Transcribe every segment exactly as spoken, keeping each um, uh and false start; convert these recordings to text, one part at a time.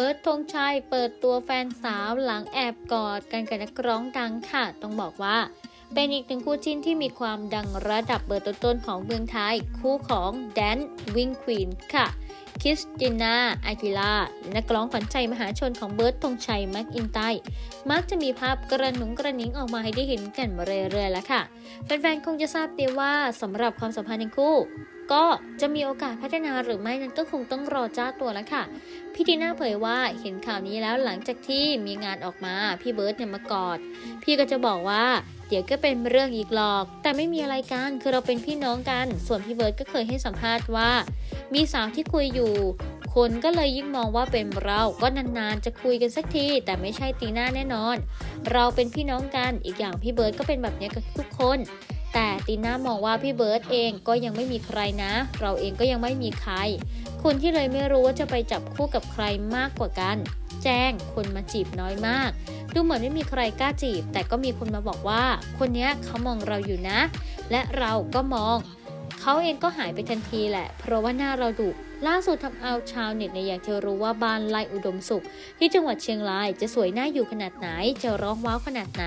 บิร์ด ธงชัยเปิดตัวแฟนสาวหลังแอบกอดกันกับนักร้องดังค่ะต้องบอกว่าเป็นอีกหนึ่งคู่จิ้นที่มีความดังระดับเบอร์ต้นๆของเมืองไทยคู่ของ Dan Wing Queen ค่ะคริสติน่า อากิล่านักร้องขวัญใจมหาชนของเบิร์ด ธงชัย แม็กอินไตร์มักจะมีภาพกระหนุงกระหนิงออกมาให้ได้เห็นกันมาเรื่อยๆแล้วค่ะแฟนๆคงจะทราบดีว่าสำหรับความสัมพันธ์ทั้งคู่ก็จะมีโอกาสพัฒนาหรือไม่นั้นก็คงต้องรอเจ้าตัวแล้วค่ะพี่ดีน่าเผยว่าเห็นข่าวนี้แล้วหลังจากที่มีงานออกมาพี่เบิร์ดเนี่ยมากอดพี่ก็จะบอกว่าเดี๋ยวก็เป็นเรื่องอีกหรอกแต่ไม่มีอะไรกันคือเราเป็นพี่น้องกันส่วนพี่เบิร์ดก็เคยให้สัมภาษณ์ว่ามีสาวที่คุยอยู่คนก็เลยยิ่งมองว่าเป็นเราก็นานๆจะคุยกันสักทีแต่ไม่ใช่ตีน่าแน่นอนเราเป็นพี่น้องกันอีกอย่างพี่เบิร์ดก็เป็นแบบนี้กับทุกคนแต่ตีน่ามองว่าพี่เบิร์ดเองก็ยังไม่มีใครนะเราเองก็ยังไม่มีใครคนที่เลยไม่รู้ว่าจะไปจับคู่กับใครมากกว่ากันแจ้งคนมาจีบน้อยมากดูเหมือนไม่มีใครกล้าจีบแต่ก็มีคนมาบอกว่าคนนี้เขามองเราอยู่นะและเราก็มองเขาเองก็หายไปทันทีแหละเพราะว่าหน้าเราดุล่าสุดทำเอาชาวเน็ตในอยากจะรู้ว่าบ้านไร่อุดมสุขที่จังหวัดเชียงรายจะสวยน่าอยู่ขนาดไหนจะร้องว้าวขนาดไหน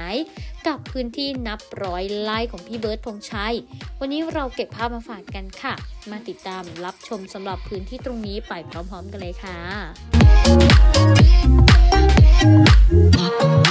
กับพื้นที่นับร้อยไร่ของพี่เบิร์ด ธงชัยวันนี้เราเก็บภาพมาฝากกันค่ะมาติดตามรับชมสำหรับพื้นที่ตรงนี้ไปพร้อมๆกันเลยค่ะ